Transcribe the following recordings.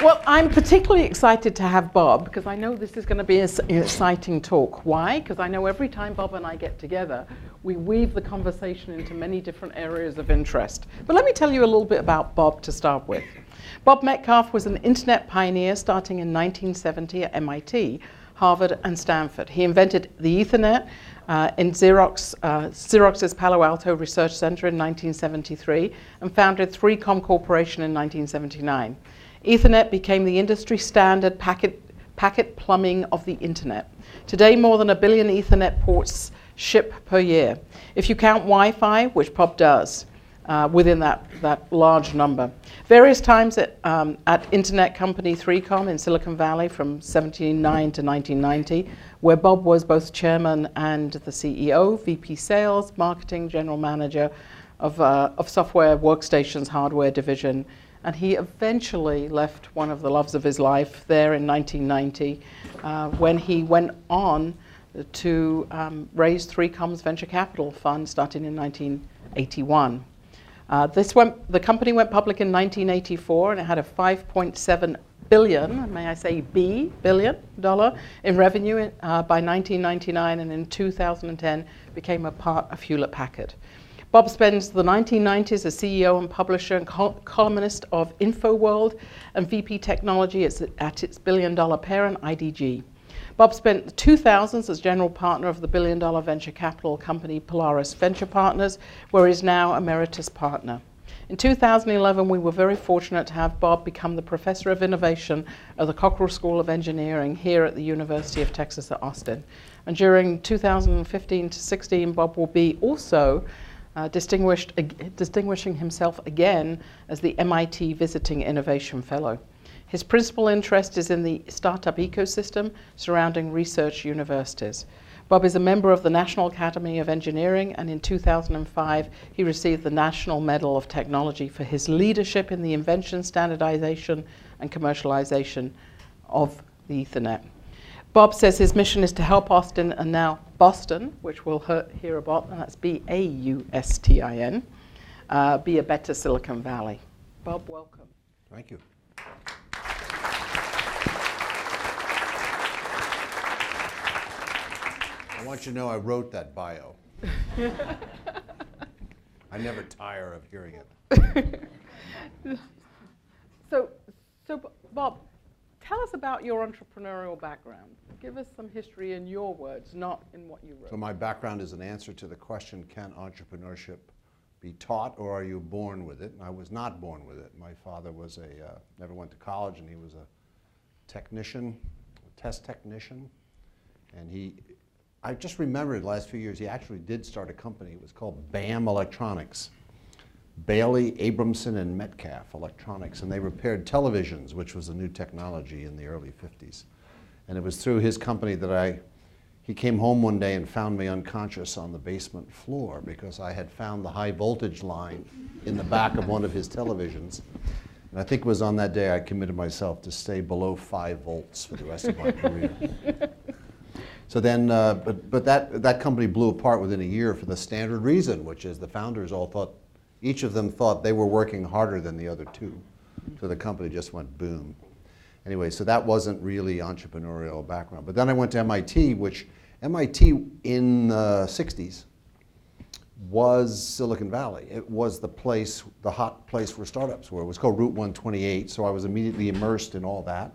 Well, I'm particularly excited to have Bob, because I know this is going to be an exciting talk. Why? Because I know every time Bob and I get together, we weave the conversation into many different areas of interest. But let me tell you a little bit about Bob to start with. Bob Metcalfe was an internet pioneer starting in 1970 at MIT, Harvard, and Stanford. He invented the Ethernet in Xerox's Palo Alto Research Center in 1973 and founded 3Com Corporation in 1979. Ethernet became the industry standard packet plumbing of the internet. Today, more than 1 billion Ethernet ports ship per year, if you count Wi-Fi, which Bob does, within that large number. Various times at internet company 3Com in Silicon Valley from 1979 to 1990, where Bob was both chairman and the CEO, VP sales, marketing, general manager of software workstations hardware division. And he eventually left one of the loves of his life there in 1990 when he went on to raise 3Com's venture capital fund starting in 1981. The company went public in 1984 and it had a $5.7 billion, may I say billion dollar in revenue by 1999, and in 2010 became a part of Hewlett Packard. Bob spends the 1990s as CEO and publisher and columnist of InfoWorld and VP Technology at its billion-dollar parent, IDG. Bob spent the 2000s as general partner of the billion-dollar venture capital company Polaris Venture Partners, where he's now emeritus partner. In 2011, we were very fortunate to have Bob become the Professor of Innovation at the Cockrell School of Engineering here at the University of Texas at Austin. And during 2015 to 16, Bob will be also distinguishing himself again as the MIT Visiting Innovation Fellow. His principal interest is in the startup ecosystem surrounding research universities. Bob is a member of the National Academy of Engineering, and in 2005 he received the National Medal of Technology for his leadership in the invention, standardization, and commercialization of the Ethernet. Bob says his mission is to help Austin, and now Boston, which we'll hear about, and that's B-A-U-S-T-I-N, be a better Silicon Valley. Bob, welcome. Thank you. I want you to know I wrote that bio. I never tire of hearing it. So Bob, tell us about your entrepreneurial background. Give us some history in your words, not in what you wrote. So my background is an answer to the question, can entrepreneurship be taught or are you born with it? And I was not born with it. My father was never went to college, and he was a technician, a test technician. And I just remembered the last few years, he actually did start a company. It was called BAM Electronics. Bailey, Abramson, and Metcalfe Electronics, and they repaired televisions, which was a new technology in the early 50s. And it was through his company that he came home one day and found me unconscious on the basement floor because I had found the high voltage line in the back of one of his televisions. And I think it was on that day I committed myself to stay below 5 volts for the rest of my career. So then, but that company blew apart within a year for the standard reason, which is the founders all thought, each of them thought they were working harder than the other two. So the company just went boom. Anyway, so that wasn't really entrepreneurial background. But then I went to MIT, which MIT in the 60s was Silicon Valley. It was the place, the hot place where startups were. It was called Route 128, so I was immediately immersed in all that.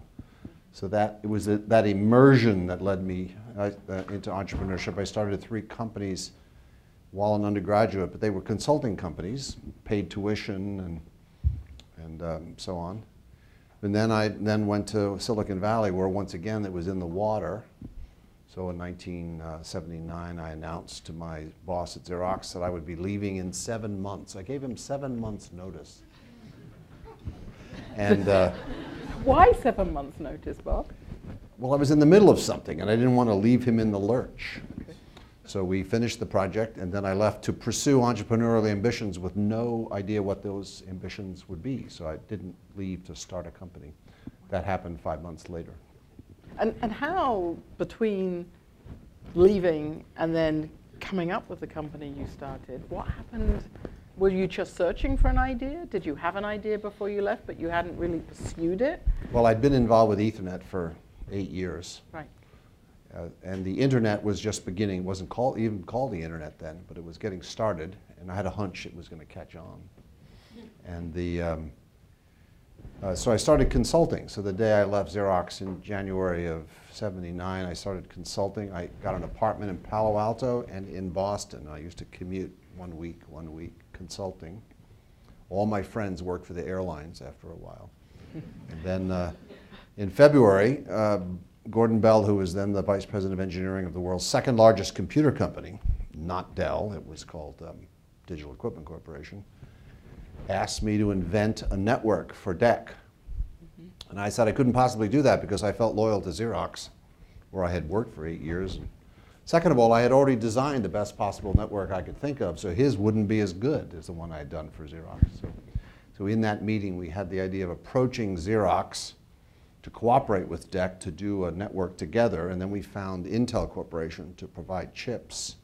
So it was that immersion that led me into entrepreneurship. I started 3 companies while an undergraduate, but they were consulting companies, paid tuition and so on. And then I went to Silicon Valley, where once again it was in the water. So in 1979, I announced to my boss at Xerox that I would be leaving in 7 months. I gave him 7 months notice. And why 7 months notice, Bob? Well, I was in the middle of something, and I didn't want to leave him in the lurch. So we finished the project, and then I left to pursue entrepreneurial ambitions with no idea what those ambitions would be. So I didn't leave to start a company. That happened 5 months later. And how, between leaving and then coming up with the company you started, what happened Were you just searching for an idea? Did you have an idea before you left, but you hadn't really pursued it? Well, I'd been involved with Ethernet for 8 years. Right. And the Internet was just beginning. It wasn't even called the Internet then, but it was getting started. And I had a hunch it was going to catch on. And the so I started consulting. So the day I left Xerox in January of '79, I started consulting. I got an apartment in Palo Alto and in Boston. I used to commute one week consulting. All my friends worked for the airlines after a while. And then in February, Gordon Bell, who was then the vice president of engineering of the world's second largest computer company, not Dell, it was called Digital Equipment Corporation, asked me to invent a network for DEC. Mm-hmm. And I said I couldn't possibly do that because I felt loyal to Xerox, where I had worked for 8 years. And second of all, I had already designed the best possible network I could think of, so his wouldn't be as good as the one I had done for Xerox. So in that meeting, we had the idea of approaching Xerox to cooperate with DEC to do a network together, and then we found Intel Corporation to provide chips.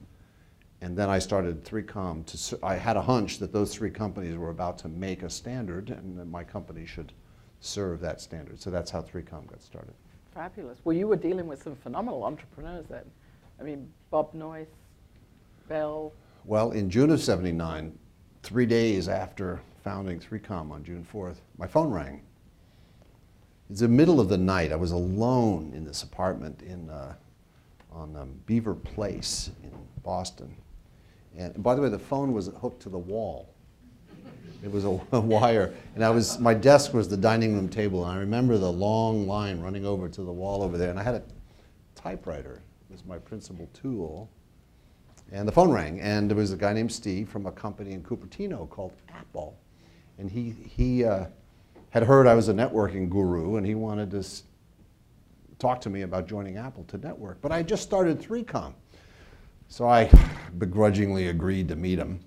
And then I started 3Com. I had a hunch that those three companies were about to make a standard, and that my company should serve that standard. So that's how 3Com got started. Fabulous. Well, you were dealing with some phenomenal entrepreneurs then. I mean, Bob Noyce, Bell. Well, in June of '79, 3 days after founding 3Com on June 4th, my phone rang. It's the middle of the night. I was alone in this apartment on Beaver Place in Boston. And by the way, the phone was hooked to the wall. It was a wire. And my desk was the dining room table. And I remember the long line running over to the wall over there. And I had a typewriter. It was my principal tool. And the phone rang. And there was a guy named Steve from a company in Cupertino called Apple. And he had heard I was a networking guru, and he wanted to talk to me about joining Apple to network. But I just started 3Com. So I begrudgingly agreed to meet him.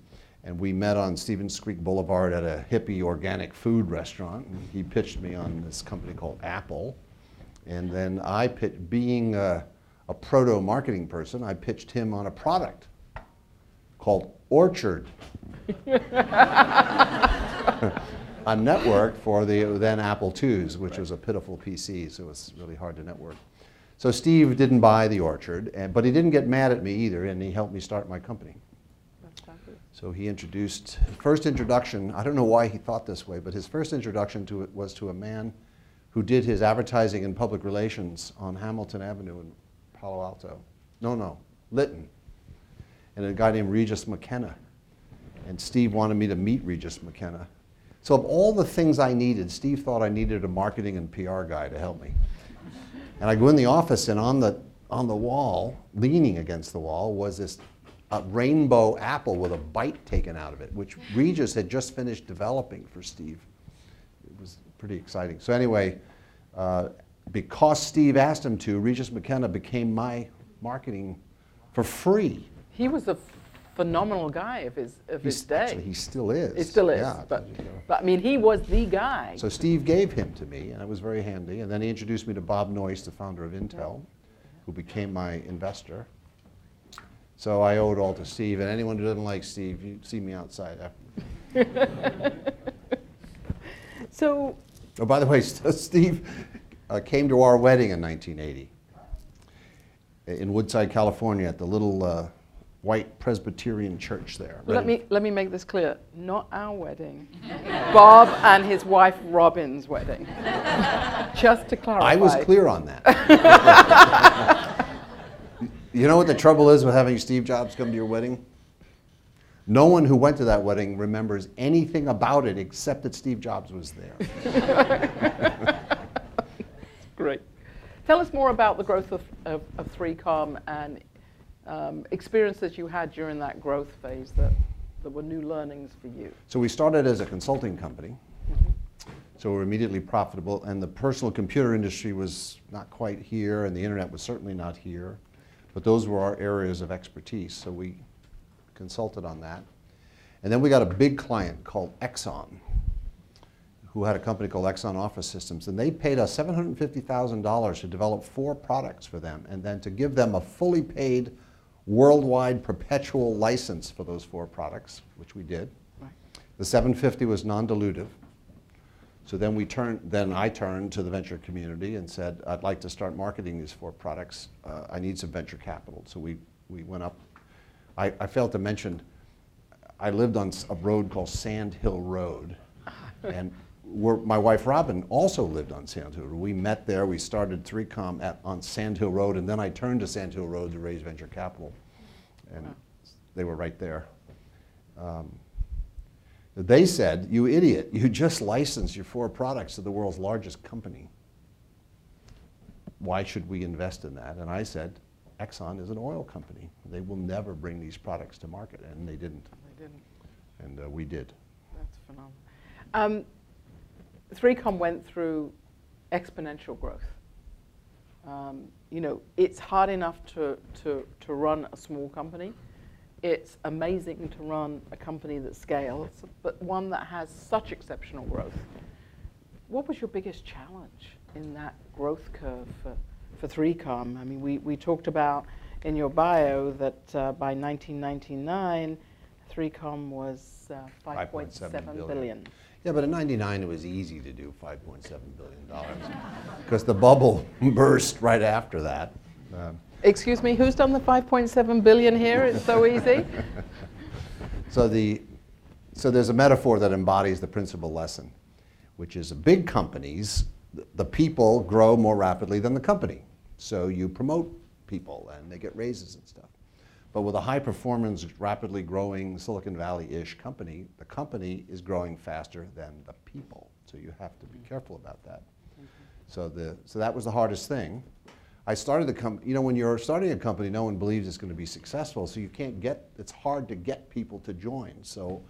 And we met on Stevens Creek Boulevard at a hippie organic food restaurant. And he pitched me on this company called Apple. And then I pitched, being a proto-marketing person, I pitched him on a product called Orchard. A network for the then Apple IIs, which was a pitiful PC, so it was really hard to network. So Steve didn't buy the Orchard, but he didn't get mad at me either, and he helped me start my company. So he introduced, first introduction, I don't know why he thought this way, but his first introduction to it was to a man who did his advertising and public relations on Hamilton Avenue in Palo Alto. No, Lytton. And a guy named Regis McKenna. And Steve wanted me to meet Regis McKenna. So of all the things I needed, Steve thought I needed a marketing and PR guy to help me. And I go in the office, and on the wall, leaning against the wall, was this rainbow apple with a bite taken out of it, which Regis had just finished developing for Steve. It was pretty exciting. So anyway, because Steve asked him to, Regis McKenna became my marketing for free. He was a phenomenal guy of his day. Actually, he still is. He still is. Yeah, but I mean, he was the guy. So Steve gave him to me, and it was very handy. And then he introduced me to Bob Noyce, the founder of Intel, who became my investor. So I owe it all to Steve. And anyone who doesn't like Steve, you see me outside after. So. Oh, by the way, Steve came to our wedding in 1980 in Woodside, California, at the little white Presbyterian church there. Let me make this clear. Not our wedding. Bob and his wife Robin's wedding. Just to clarify. I was clear on that. You know what the trouble is with having Steve Jobs come to your wedding? No one who went to that wedding remembers anything about it except that Steve Jobs was there. Great. Tell us more about the growth of 3Com and experiences you had during that growth phase that were new learnings for you. So we started as a consulting company. Mm-hmm. So we were immediately profitable, and the personal computer industry was not quite here, and the internet was certainly not here. But those were our areas of expertise, so we consulted on that. And then we got a big client called Exxon, who had a company called Exxon Office Systems, and they paid us $750,000 to develop 4 products for them, and then to give them a fully paid worldwide perpetual license for those 4 products, which we did. Right. The 750 was non-dilutive. So then I turned to the venture community and said, I'd like to start marketing these four products. I need some venture capital. So we went up. I failed to mention, I lived on a road called Sand Hill Road. And my wife Robin also lived on Sand Hill Road. We met there. We started 3Com on Sand Hill Road. And then I turned to Sand Hill Road to raise venture capital. And they were right there. They said, you idiot, you just licensed your four products to the world's largest company. Why should we invest in that? And I said, Exxon is an oil company. They will never bring these products to market. And they didn't. They didn't. And we did. That's phenomenal. 3Com went through exponential growth. You know, it's hard enough to run a small company. It's amazing to run a company that scales, but one that has such exceptional growth. What was your biggest challenge in that growth curve for 3Com? I mean, we talked about in your bio that by 1999, 3Com was 5.7 billion. Yeah, but in 99, it was easy to do $5.7 billion because the bubble burst right after that. Excuse me, who's done the 5.7 billion here? It's so easy. So there's a metaphor that embodies the principal lesson, which is big companies, the people grow more rapidly than the company. So you promote people and they get raises and stuff. But with a high performance, rapidly growing Silicon Valley-ish company, the company is growing faster than the people. So you have to be careful about that. So that was the hardest thing. I started the company, you know, when you're starting a company, no one believes it's going to be successful, so you can't get, it's hard to get people to join. So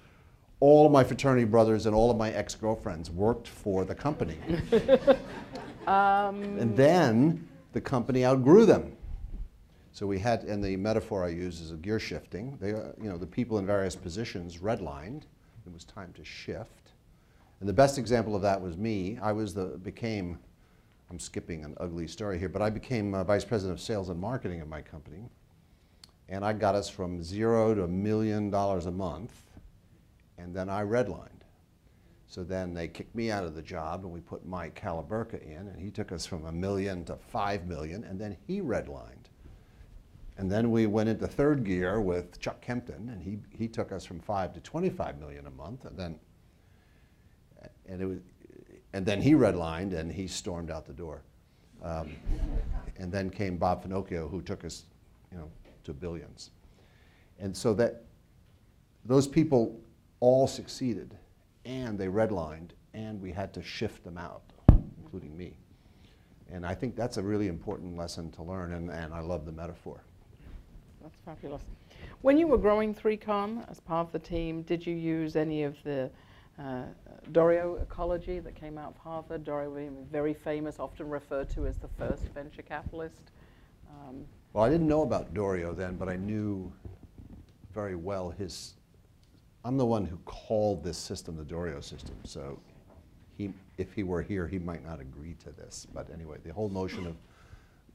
all of my fraternity brothers and all of my ex-girlfriends worked for the company. And then the company outgrew them. So we had, and the metaphor I use is a gear shifting. They, you know, the people in various positions redlined. It was time to shift. And the best example of that was me. I'm skipping an ugly story here, but I became vice president of sales and marketing of my company, and I got us from zero to $1 million a month, and then I redlined. So then they kicked me out of the job, and we put Mike Calaburca in, and he took us from $1 million to $5 million, and then he redlined. And then we went into third gear with Chuck Kempton, and he took us from 5 to $25 million a month, and then he redlined, and he stormed out the door. And then came Bob Finocchio, who took us, you know, to billions. And so that those people all succeeded, and they redlined, and we had to shift them out, including me. And I think that's a really important lesson to learn, and I love the metaphor. That's fabulous. When you were growing 3Com as part of the team, did you use any of the Dorio ecology that came out of Harvard? Dorio being very famous, often referred to as the first venture capitalist. Well, I didn't know about Dorio then, but I knew very well his... I'm the one who called this system the Dorio system, so if he were here, he might not agree to this. But anyway, the whole notion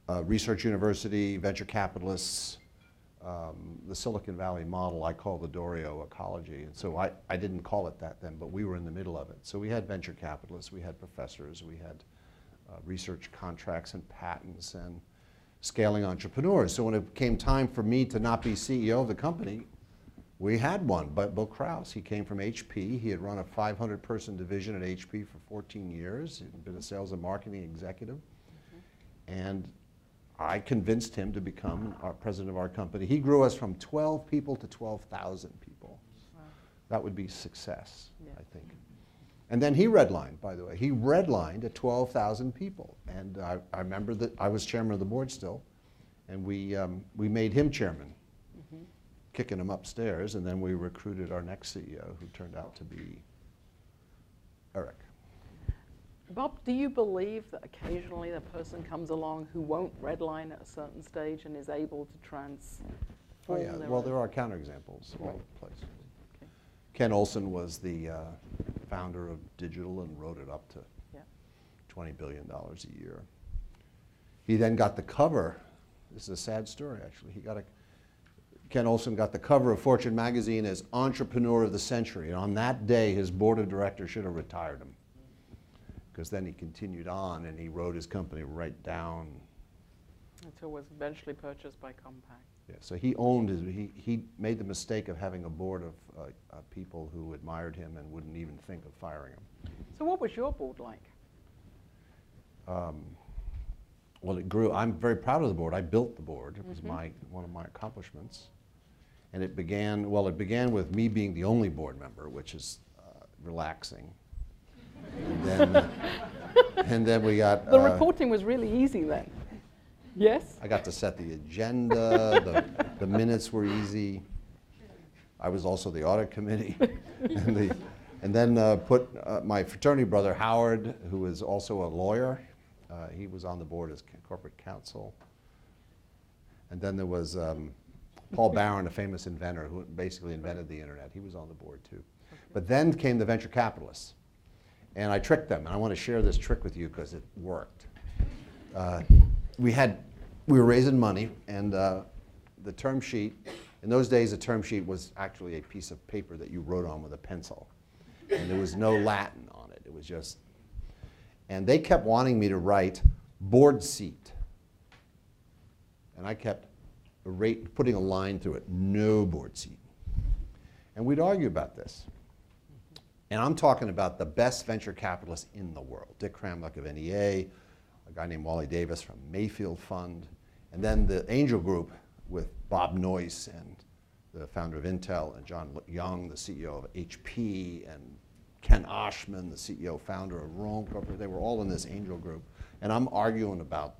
of research university, venture capitalists, the Silicon Valley model, I call the Dorio ecology. And so I didn't call it that then, but we were in the middle of it. So we had venture capitalists, we had professors, we had research contracts and patents and scaling entrepreneurs. So when it came time for me to not be CEO of the company, we had one, but Bill Krause. He came from HP. He had run a 500-person division at HP for 14 years. He'd been a sales and marketing executive. And I convinced him to become our president of our company. He grew us from 12 people to 12,000 people. Wow. That would be success, yeah. I think. And then he redlined, by the way. He redlined at 12,000 people. And I remember that I was chairman of the board still, and we made him chairman, kicking him upstairs, and then we recruited our next CEO, who turned out to be Eric. Bob, do you believe that occasionally a person comes along who won't redline at a certain stage and is able to transform? Oh yeah, well, there are counterexamples all over the place. Okay. Ken Olson was the founder of Digital and wrote it up to $20 billion a year. He then got the cover. This is a sad story, actually. He got a Ken Olson got the cover of Fortune magazine as Entrepreneur of the Century, and on that day his board of directors should have retired him, because then he continued on and he rode his company right down. Until it was eventually purchased by Compaq. Yeah, so he owned his, he made the mistake of having a board of people who admired him and wouldn't even think of firing him. So what was your board like? Well, it grew. I'm very proud of the board. I built the board. It was one of my accomplishments. And it began, well, it began with me being the only board member, which is relaxing. And then, and then we got... The reporting was really easy then. Yes? I got to set the agenda. The minutes were easy. I was also the audit committee. and then my fraternity brother, Howard, who is also a lawyer, he was on the board as corporate counsel. And then there was Paul Barron, a famous inventor who basically invented the internet. He was on the board too. But then came the venture capitalists. And I tricked them, and I want to share this trick with you because it worked. We were raising money, and the term sheet, in those days a term sheet was actually a piece of paper that you wrote on with a pencil. And there was no Latin on it, it was just, and they kept wanting me to write board seat. And I kept putting a line through it, no board seat. And we'd argue about this. And I'm talking about the best venture capitalists in the world. Dick Kramlich of NEA, a guy named Wally Davis from Mayfield Fund, and then the Angel Group with Bob Noyce and the founder of Intel, and John Young, the CEO of HP, and Ken Oshman, the CEO founder of Rome Corporation. They were all in this Angel Group. And I'm arguing about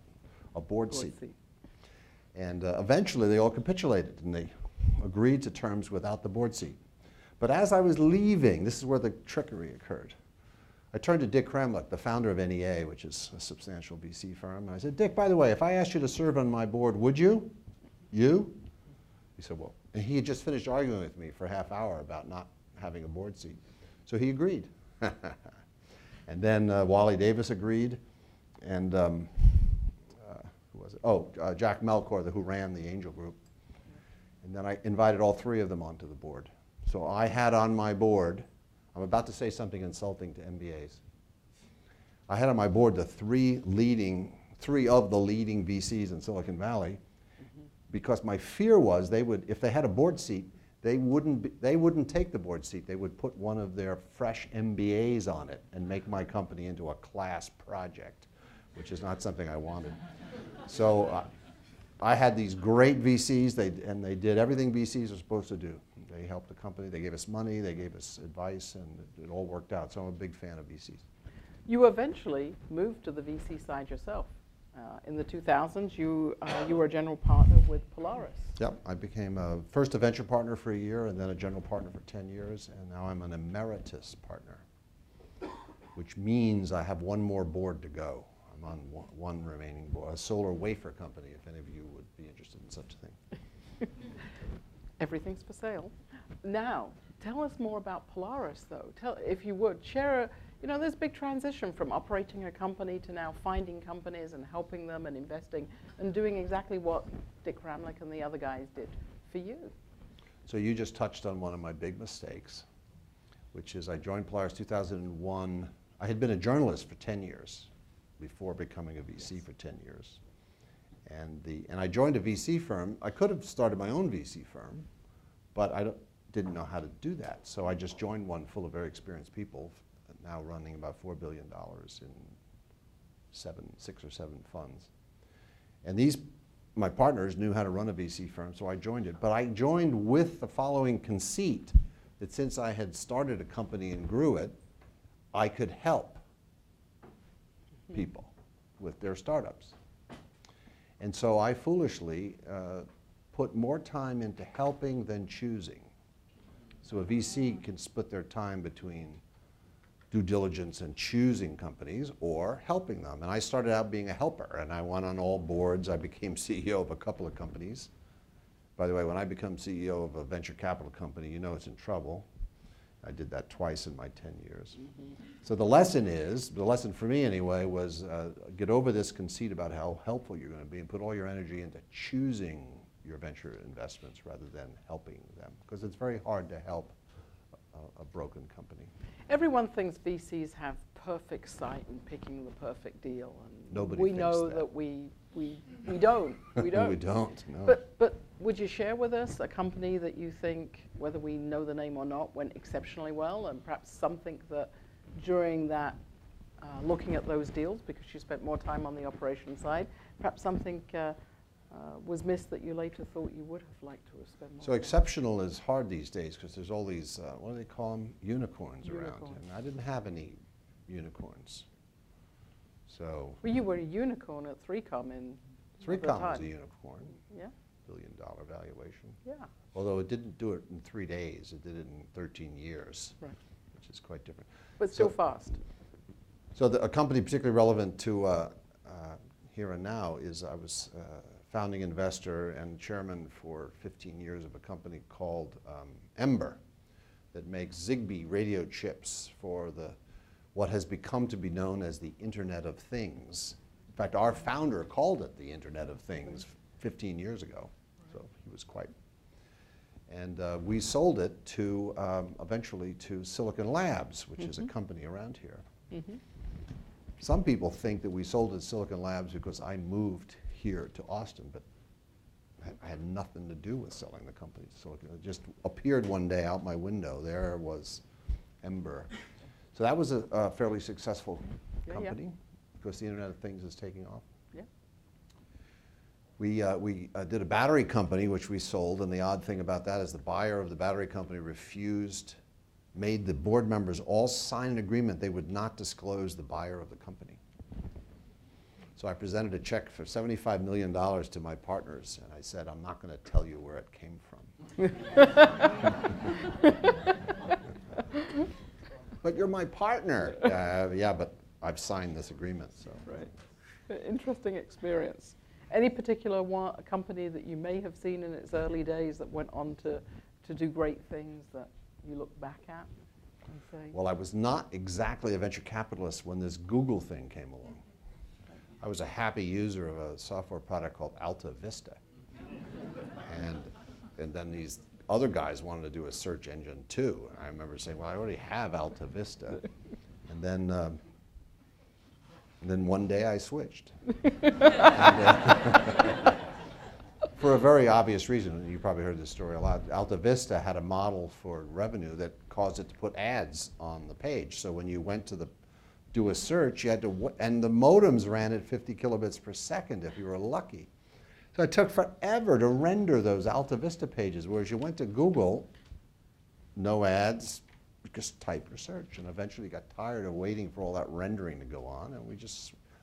a board seat. And eventually they all capitulated and they agreed to terms without the board seat. But as I was leaving, this is where the trickery occurred. I turned to Dick Kramlich, the founder of NEA, which is a substantial VC firm, and I said, Dick, by the way, if I asked you to serve on my board, would you? You? He said, well, and he had just finished arguing with me for a half hour about not having a board seat. So he agreed. And then Wally Davis agreed, and who was it? Jack Melkor, who ran the Angel Group. And then I invited all three of them onto the board. So I had on my board, I'm about to say something insulting to MBAs. I had on my board the three of the leading VCs in Silicon Valley, because my fear was they would, if they had a board seat, they wouldn't take the board seat. They would put one of their fresh MBAs on it and make my company into a class project, which is not something I wanted. So I had these great VCs, and they did everything VCs are supposed to do. They helped the company, they gave us money, they gave us advice, and it all worked out. So I'm a big fan of VCs. You eventually moved to the VC side yourself. In the 2000s, you were a general partner with Polaris. Yep, I became first a venture partner for a year, and then a general partner for 10 years, and now I'm an emeritus partner, which means I have one more board to go. I'm on one remaining board, a solar wafer company, if any of you would be interested in such a thing. Everything's for sale. Now, tell us more about Polaris, though. If you would, share, there's a big transition from operating a company to now finding companies and helping them and investing and doing exactly what Dick Kramlich and the other guys did for you. So you just touched on one of my big mistakes, which is I joined Polaris 2001. I had been a journalist for 10 years before becoming a VC for 10 years. And I joined a VC firm. I could have started my own VC firm, but I didn't know how to do that. So I just joined one full of very experienced people, now running about $4 billion in six or seven funds. And my partners knew how to run a VC firm, so I joined it. But I joined with the following conceit, that since I had started a company and grew it, I could help people with their startups. And so I foolishly put more time into helping than choosing. So a VC can split their time between due diligence and choosing companies or helping them. And I started out being a helper, and I went on all boards. I became CEO of a couple of companies. By the way, when I become CEO of a venture capital company, it's in trouble. I did that twice in my 10 years. So the lesson for me anyway, was get over this conceit about how helpful you're going to be and put all your energy into choosing your venture investments rather than helping them, because it's very hard to help a broken company. Everyone thinks VCs have perfect sight in picking the perfect deal, and nobody we know that we don't. We don't. We don't. No. But would you share with us a company that you think, whether we know the name or not, went exceptionally well, and perhaps something that during that looking at those deals, because you spent more time on the operation side, perhaps something was missed that you later thought you would have liked to have spent more time. So exceptional is hard these days because there's all these, what do they call them, unicorns around. And I didn't have any unicorns. So. Well, you were a unicorn at 3Com in 3Com was a unicorn. Yeah. $1 billion valuation. Yeah. Although it didn't do it in 3 days. It did it in 13 years, right, which is quite different. But so, still fast. So a company particularly relevant to here and now is I was founding investor and chairman for 15 years of a company called Ember that makes Zigbee radio chips for the what has become to be known as the Internet of Things. In fact, our founder called it the Internet of Things 15 years ago, so he was quite. And we sold it to eventually to Silicon Labs, which is a company around here. Some people think that we sold it to Silicon Labs because I moved here to Austin, but I had nothing to do with selling the company to Silicon. It just appeared one day out my window. There was Ember. So that was a fairly successful company because the Internet of Things is taking off. Yeah. We did a battery company, which we sold, and the odd thing about that is the buyer of the battery company refused, made the board members all sign an agreement they would not disclose the buyer of the company. So I presented a check for $75 million to my partners, and I said, I'm not going to tell you where it came from. But you're my partner. Yeah, but I've signed this agreement. So. Right. Interesting experience. Any particular company that you may have seen in its early days that went on to do great things that you look back at and say? Well, I was not exactly a venture capitalist when this Google thing came along. I was a happy user of a software product called AltaVista. And then these other guys wanted to do a search engine too. And I remember saying, well, I already have AltaVista. And then one day I switched. For a very obvious reason, you probably heard this story a lot. AltaVista had a model for revenue that caused it to put ads on the page. So when you went to do a search, you had to, and the modems ran at 50 kilobits per second if you were lucky. So it took forever to render those AltaVista pages, whereas you went to Google, no ads, just type your search, and eventually you got tired of waiting for all that rendering to go on, and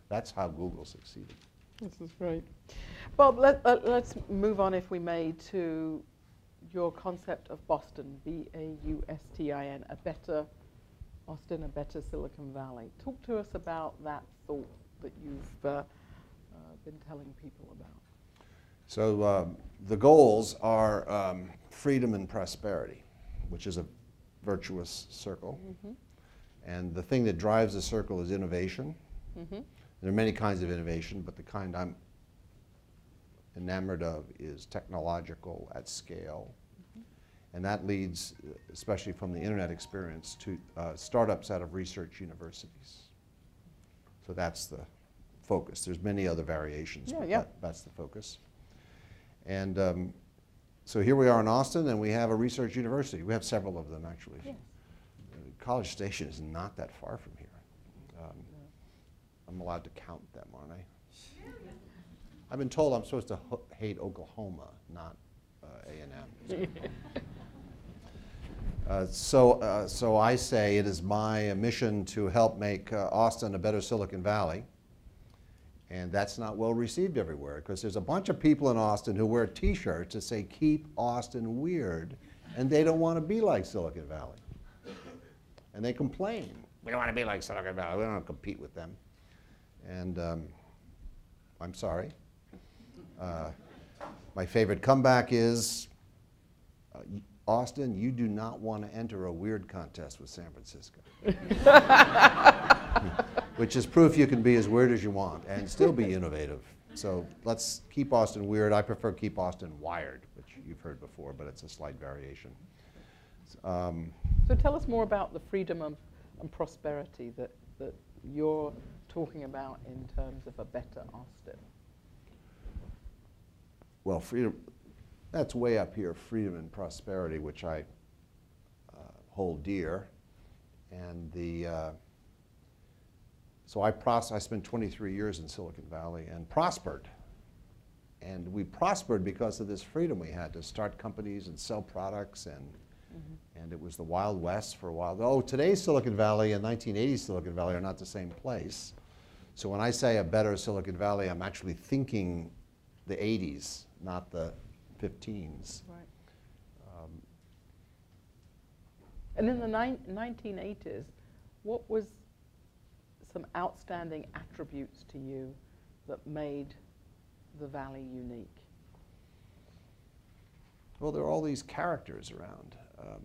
that's how Google succeeded. This is great. Bob, let's move on, if we may, to your concept of Boston, B-A-U-S-T-I-N, a better Austin, a better Silicon Valley. Talk to us about that thought that you've been telling people about. So the goals are freedom and prosperity, which is a virtuous circle. And the thing that drives the circle is innovation. There are many kinds of innovation, but the kind I'm enamored of is technological at scale. And that leads, especially from the internet experience, to startups out of research universities. So that's the focus. There's many other variations, but that's the focus. And so here we are in Austin, and we have a research university. We have several of them, actually. Yeah. College Station is not that far from here. I'm allowed to count them, aren't I? I've been told I'm supposed to hate Oklahoma, not A&M. So I say it is my mission to help make Austin a better Silicon Valley. And that's not well received everywhere, because there's a bunch of people in Austin who wear T-shirts that say, keep Austin weird, and they don't want to be like Silicon Valley. And they complain. We don't want to be like Silicon Valley. We don't want to compete with them. And I'm sorry. My favorite comeback is, Austin, you do not want to enter a weird contest with San Francisco. Which is proof you can be as weird as you want and still be innovative. So let's keep Austin weird. I prefer keep Austin wired, which you've heard before, but it's a slight variation. So tell us more about the freedom and prosperity that you're talking about in terms of a better Austin. Well, freedom, that's way up here, freedom and prosperity, which I hold dear. And the so I spent 23 years in Silicon Valley and prospered. And we prospered because of this freedom we had to start companies and sell products. And and it was the Wild West for a while. Though today's Silicon Valley and 1980s Silicon Valley are not the same place. So when I say a better Silicon Valley, I'm actually thinking the 80s, not the 15s. Right. And in the 1980s, what was some outstanding attributes to you that made the Valley unique? Well, there are all these characters around.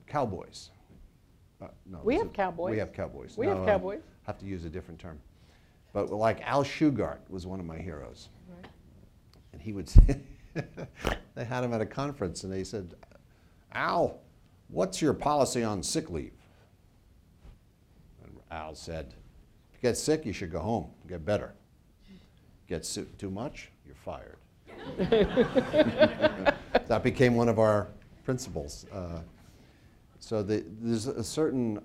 Cowboys. No, we have cowboys. We have cowboys. We have cowboys. I have to use a different term. But like Al Shugart was one of my heroes. Right. And he would say, they had him at a conference, and they said, Al, what's your policy on sick leave? And Al said, if you get sick, you should go home and get better. Get sick too much, you're fired. That became one of our principles. So there's a certain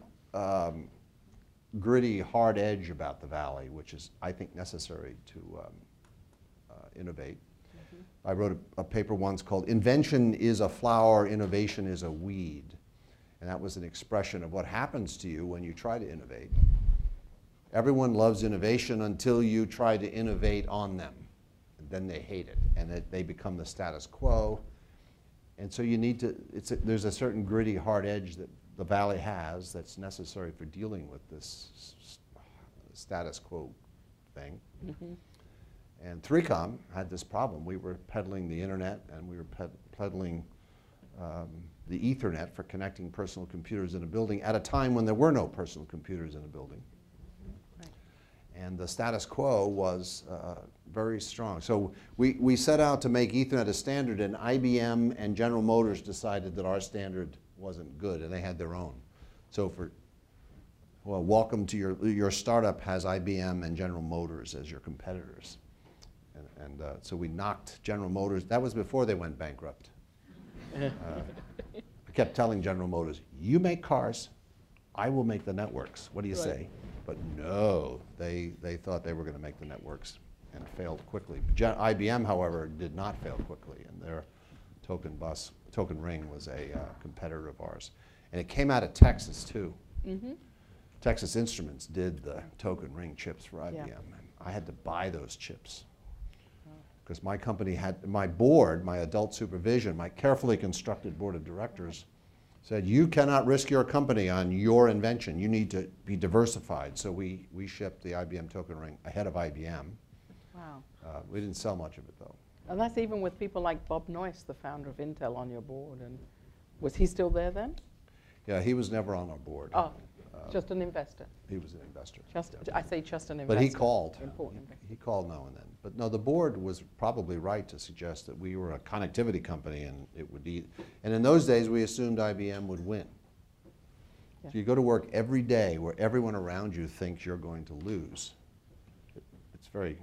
gritty, hard edge about the Valley, which is, I think, necessary to innovate. I wrote a paper once called Invention is a Flower, Innovation is a Weed. And that was an expression of what happens to you when you try to innovate. Everyone loves innovation until you try to innovate on them. And then they hate it, and they become the status quo. And so you need to, there's a certain gritty, hard edge that the Valley has that's necessary for dealing with this status quo thing. Mm-hmm. And 3Com had this problem. We were peddling the internet, and we were peddling the Ethernet for connecting personal computers in a building at a time when there were no personal computers in a building. Right. And the status quo was very strong. So we set out to make Ethernet a standard, and IBM and General Motors decided that our standard wasn't good, and they had their own. So for welcome to your startup has IBM and General Motors as your competitors. And so we knocked General Motors. That was before they went bankrupt. I kept telling General Motors, you make cars, I will make the networks. What do you say? But no, they thought they were going to make the networks and failed quickly. IBM, however, did not fail quickly. And their token ring was a competitor of ours. And it came out of Texas, too. Mm-hmm. Texas Instruments did the token ring chips for IBM. Yeah. I had to buy those chips. Because my company had, my board, my adult supervision, my carefully constructed board of directors said, you cannot risk your company on your invention. You need to be diversified. So we shipped the IBM token ring ahead of IBM. Wow. We didn't sell much of it, though. And that's even with people like Bob Noyce, the founder of Intel, on your board. And was he still there then? Yeah, he was never on our board. Oh, just an investor. He was an investor. I say just an investor. But he called. Important. He called now and then. But no, the board was probably right to suggest that we were a connectivity company, and it would be. And in those days, we assumed IBM would win. Yeah. So you go to work every day where everyone around you thinks you're going to lose. It's very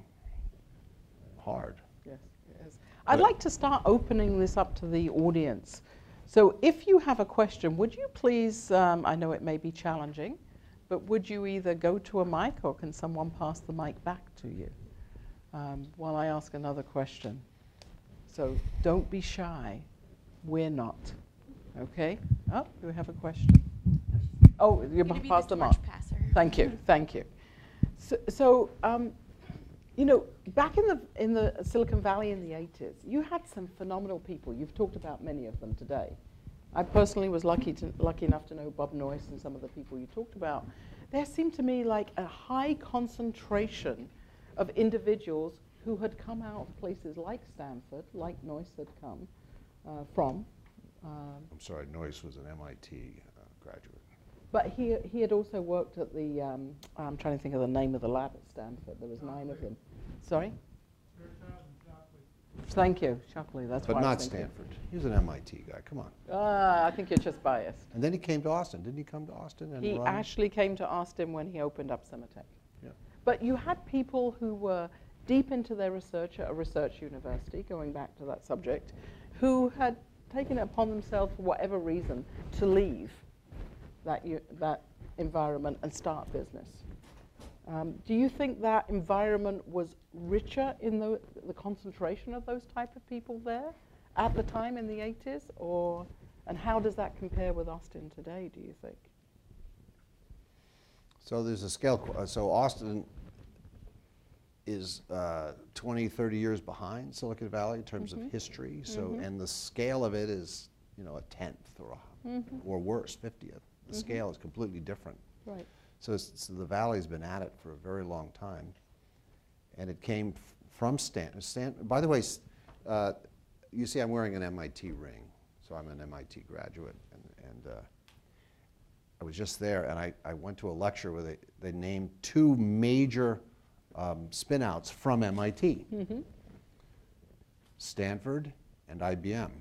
hard. Yes, it is. I'd like to start opening this up to the audience. So if you have a question, would you please, I know it may be challenging, but would you either go to a mic or can someone pass the mic back to you? While I ask another question. So don't be shy. We're not. OK? Oh, do we have a question? Oh, you passed them on. Thank you. Thank you. You know, back in the Silicon Valley in the 80s, you had some phenomenal people. You've talked about many of them today. I personally was lucky enough to know Bob Noyce and some of the people you talked about. There seemed to me like a high concentration of individuals who had come out of places like Stanford, like Noyce had come from. I'm sorry, Noyce was an MIT graduate. But he had also worked at the, I'm trying to think of the name of the lab at Stanford. There was 9 of them. Sorry? Thank you, Shockley. That's but not Stanford. He was an MIT guy. Come on. I think you're just biased. And then he came to Austin. Didn't he come to Austin? And he actually came to Austin when he opened up Summitech. Yeah. But you had people who were deep into their research at a research university, going back to that subject, who had taken it upon themselves, for whatever reason, to leave that environment and start business. Do you think that environment was richer in the concentration of those type of people there at the time in the 80s? And how does that compare with Austin today, do you think? So there's a scale. So Austin is 20, 30 years behind Silicon Valley in terms of history. So and the scale of it is, you know, a 10th or worse, 50th. The scale is completely different. Right. So the Valley's been at it for a very long time, and it came from Stanford. By the way, you see I'm wearing an MIT ring, so I'm an MIT graduate, and I was just there, and I went to a lecture where they named two major spin-outs from MIT, Stanford and IBM.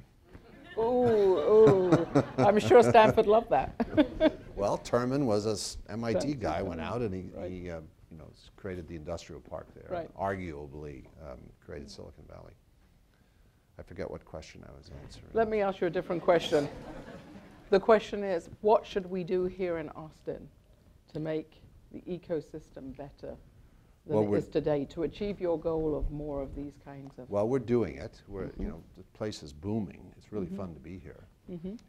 Oh, I'm sure Stanford loved that. Well, Terman was a MIT guy, went out, and he you know, created the industrial park there, and arguably created Silicon Valley. I forget what question I was answering. Let me ask you a different question. The question is, what should we do here in Austin to make the ecosystem better than it is today, to achieve your goal of more of these kinds of... Well, we're doing it. We're, you know, the place is booming. It's really fun to be here.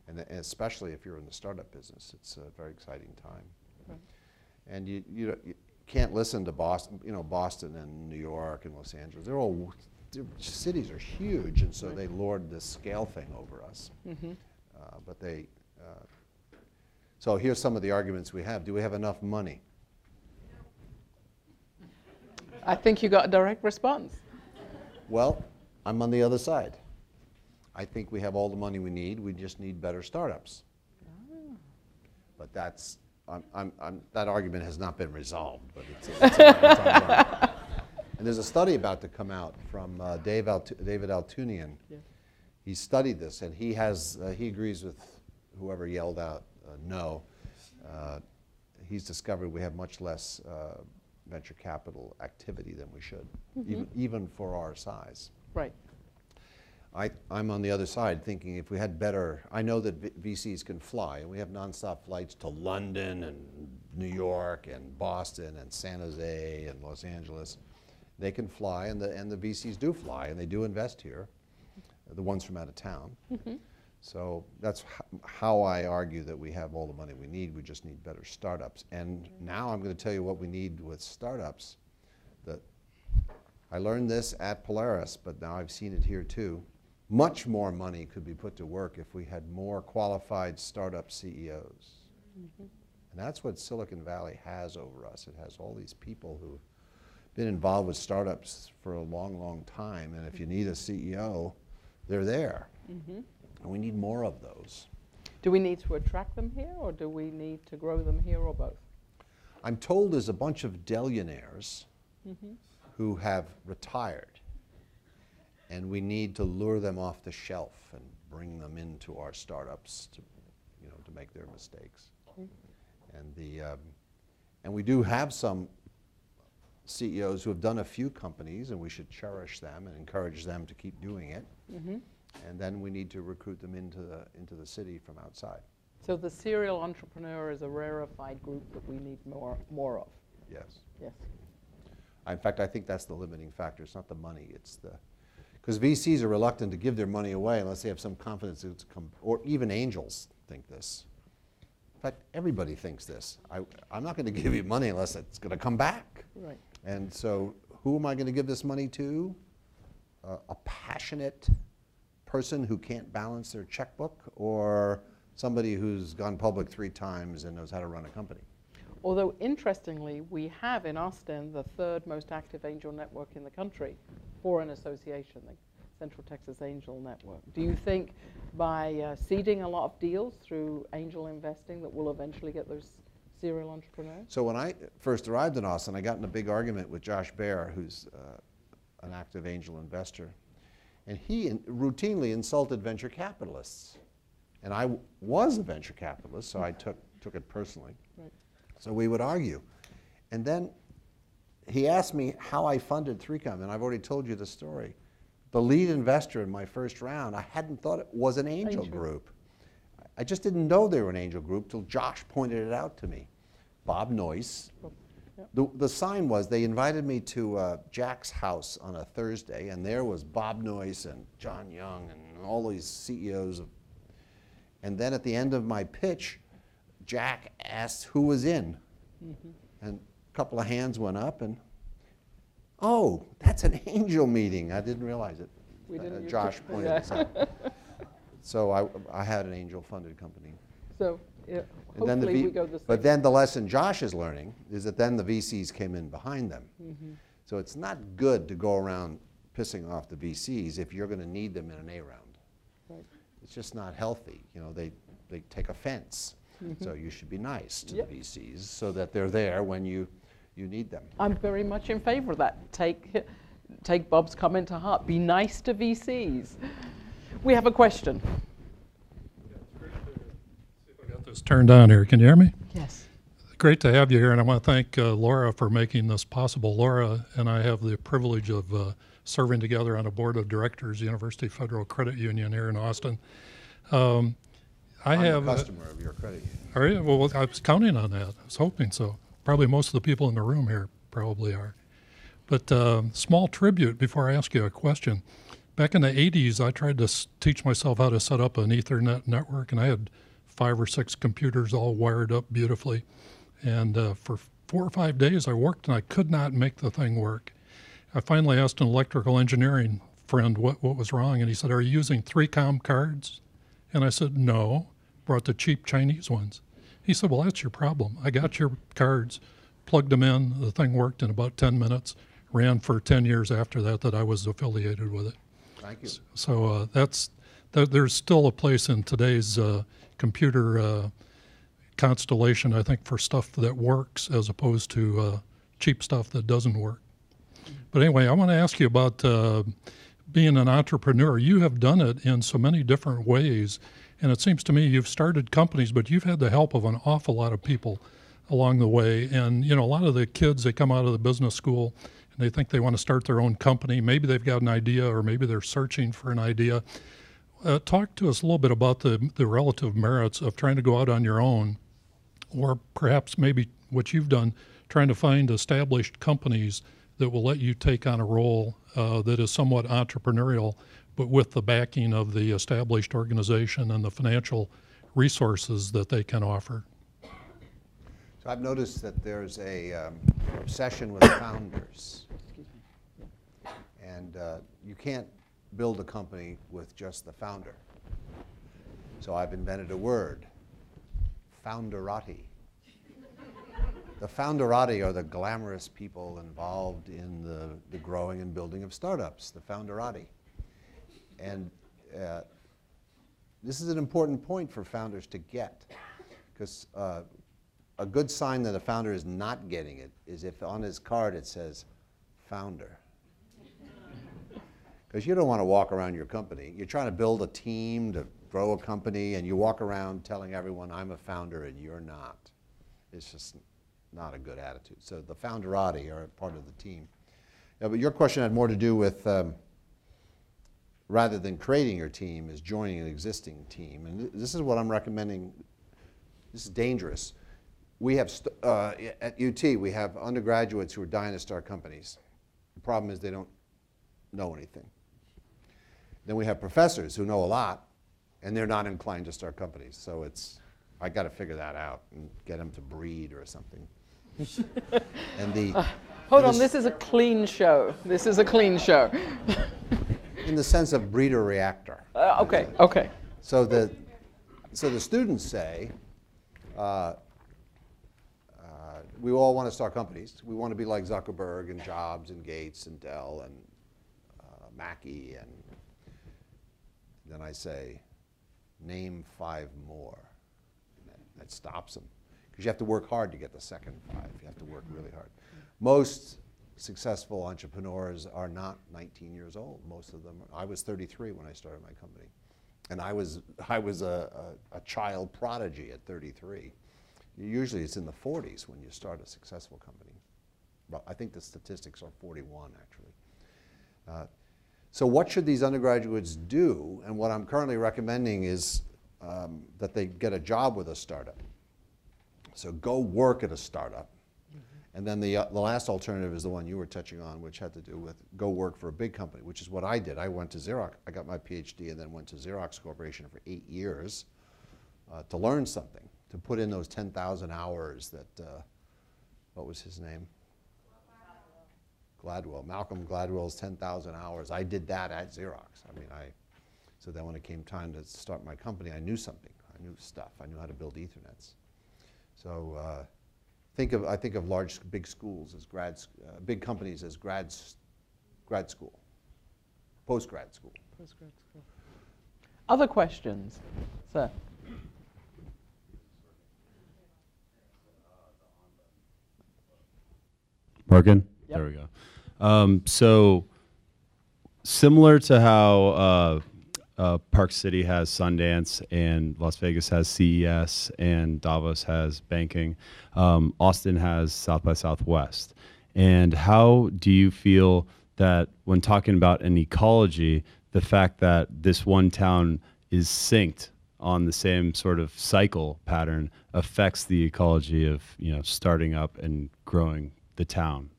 And especially if you're in the startup business, it's a very exciting time. And you can't listen to Boston, you know, Boston and New York and Los Angeles. They're all, their cities are huge, and so they lord this scale thing over us. But they, so here's some of the arguments we have. Do we have enough money? I think you got a direct response. Well, I'm on the other side. I think we have all the money we need. We just need better startups. Oh. But that's that argument has not been resolved. But it's ongoing. And there's a study about to come out from David Altunian. Yeah. He studied this, and he has he agrees with whoever yelled out no. He's discovered we have much less venture capital activity than we should, even for our size. Right. I'm on the other side thinking if we had better, I know that VCs can fly, and we have nonstop flights to London and New York and Boston and San Jose and Los Angeles. They can fly, and the VCs do fly, and they do invest here, the ones from out of town. So that's how I argue that we have all the money we need. We just need better startups. And now I'm going to tell you what we need with startups. That I learned this at Polaris, but now I've seen it here too. Much more money could be put to work if we had more qualified startup CEOs. And that's what Silicon Valley has over us. It has all these people who've been involved with startups for a long, long time. And if you need a CEO, they're there. And we need more of those. Do we need to attract them here, or do we need to grow them here, or both? I'm told there's a bunch of Dellionaires who have retired, and we need to lure them off the shelf and bring them into our startups to, you know, to make their mistakes. And and we do have some CEOs who have done a few companies, and we should cherish them and encourage them to keep doing it. And then we need to recruit them into the city from outside. So the serial entrepreneur is a rarefied group that we need more of. Yes. Yes. In fact, I think that's the limiting factor. It's not the money. It's the, because VCs are reluctant to give their money away unless they have some confidence it's come, or even angels think this. In fact, everybody thinks this. I'm not going to give you money unless it's going to come back. Right. And so, who am I going to give this money to? A passionate person who can't balance their checkbook, or somebody who's gone public 3 times and knows how to run a company? Although, interestingly, we have in Austin the 3rd most active angel network in the country for an association, the Central Texas Angel Network. Do you think by seeding a lot of deals through angel investing that we'll eventually get those serial entrepreneurs? So when I first arrived in Austin, I got in a big argument with Josh Baer, who's an active angel investor. And he routinely insulted venture capitalists. And I was a venture capitalist, so I took it personally. Right. So we would argue. And then he asked me how I funded 3Com, and I've already told you the story. The lead investor in my first round, I hadn't thought it was an angel group. I just didn't know they were an angel group till Josh pointed it out to me. Bob Noyce. Yep. The sign was, they invited me to Jack's house on a Thursday, and there was Bob Noyce and John Young and all these CEOs. And then at the end of my pitch, Jack asked who was in. Mm-hmm. And a couple of hands went up, and oh, that's an angel meeting. I didn't realize it. We didn't Josh pointed this out. So I had an angel-funded company. So. Yeah, and then we go this but way. Then the lesson Josh is learning is that then the VCs came in behind them. Mm-hmm. So it's not good to go around pissing off the VCs if you're going to need them in an A round. Right. It's just not healthy. You know, they take offense. Mm-hmm. So you should be nice to the VCs so that they're there when you need them. I'm very much in favor of that. Take Bob's comment to heart. Be nice to VCs. We have a question. It's turned on here. Can you hear me? Yes. Great to have you here, and I want to thank Laura for making this possible. Laura and I have the privilege of serving together on a board of directors, University Federal Credit Union here in Austin. I'm a customer of your credit union. Are you? Well, I was counting on that. I was hoping so. Probably most of the people in the room here probably are. But small tribute before I ask you a question. Back in the 80s, I tried to teach myself how to set up an Ethernet network, and I had 5 or 6 computers all wired up beautifully. And for 4 or 5 days I worked and I could not make the thing work. I finally asked an electrical engineering friend what was wrong, and he said, "Are you using 3Com cards?" And I said, "No, brought the cheap Chinese ones." He said, "Well, that's your problem. I got your cards, plugged them in, the thing worked in about 10 minutes, ran for 10 years after that I was affiliated with it." Thank you. So there's still a place in today's computer constellation, I think, for stuff that works as opposed to cheap stuff that doesn't work. But anyway, I want to ask you about being an entrepreneur. You have done it in so many different ways, and it seems to me you've started companies, but you've had the help of an awful lot of people along the way. And you know, a lot of the kids, they come out of the business school and they think they want to start their own company. Maybe they've got an idea, or maybe they're searching for an idea. Talk to us a little bit about the relative merits of trying to go out on your own, or perhaps maybe what you've done, trying to find established companies that will let you take on a role that is somewhat entrepreneurial, but with the backing of the established organization and the financial resources that they can offer. So I've noticed that there's a obsession with founders. Excuse me. Yeah. And you can't build a company with just the founder. So I've invented a word, founderati. The founderati are the glamorous people involved in the growing and building of startups, the founderati. And this is an important point for founders to get, because a good sign that a founder is not getting it is if on his card it says founder. Because you don't want to walk around your company. You're trying to build a team to grow a company, and you walk around telling everyone, "I'm a founder and you're not." It's just not a good attitude. So the founderati are part of the team. Now, but your question had more to do with, rather than creating your team, is joining an existing team. And this is what I'm recommending. This is dangerous. We have, at UT, we have undergraduates who are dying to start companies. The problem is they don't know anything. Then we have professors who know a lot, and they're not inclined to start companies. So I got to figure that out and get them to breed or something. And hold on, this is a clean show. This is a clean show. In the sense of breeder reactor. Okay. So the students say, we all want to start companies. We want to be like Zuckerberg and Jobs and Gates and Dell and Mackey, and then I say, name 5 more. And that stops them, because you have to work hard to get the second 5. You have to work really hard. Most successful entrepreneurs are not 19 years old. Most of them are. I was 33 when I started my company, and I was a child prodigy at 33. Usually it's in the 40s when you start a successful company. Well, I think the statistics are 41 actually. So what should these undergraduates do? And what I'm currently recommending is that they get a job with a startup. So go work at a startup. And then the last alternative is the one you were touching on, which had to do with go work for a big company, which is what I did. I went to Xerox. I got my PhD and then went to Xerox Corporation for 8 years to learn something, to put in those 10,000 hours that, what was his name? Gladwell. Malcolm Gladwell's 10,000 hours. I did that at Xerox. I mean, so then when it came time to start my company, I knew something. I knew stuff. I knew how to build Ethernets. So I think of large, big schools as big companies as grad school, post-grad school. Post-grad school. Other questions, sir? Working? Yep. There we go. So similar to how Park City has Sundance and Las Vegas has CES and Davos has banking, Austin has South by Southwest. And how do you feel that when talking about an ecology, the fact that this one town is synced on the same sort of cycle pattern affects the ecology of, you know, starting up and growing the town?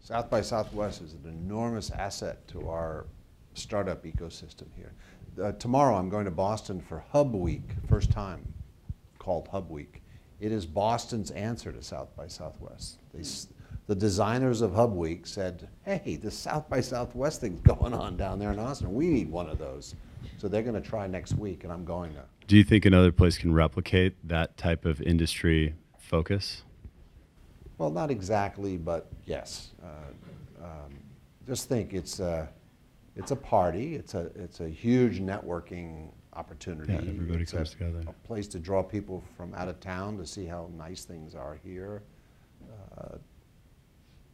South by Southwest is an enormous asset to our startup ecosystem here. Tomorrow I'm going to Boston for Hub Week, first time called Hub Week. It is Boston's answer to South by Southwest. The designers of Hub Week said, hey, this South by Southwest thing's going on down there in Austin. We need one of those. So they're going to try next week, and I'm going to. Do you think another place can replicate that type of industry focus? Well, not exactly, but yes. Just think it's a party. It's a huge networking opportunity. Yeah, everybody comes together. A place to draw people from out of town to see how nice things are here,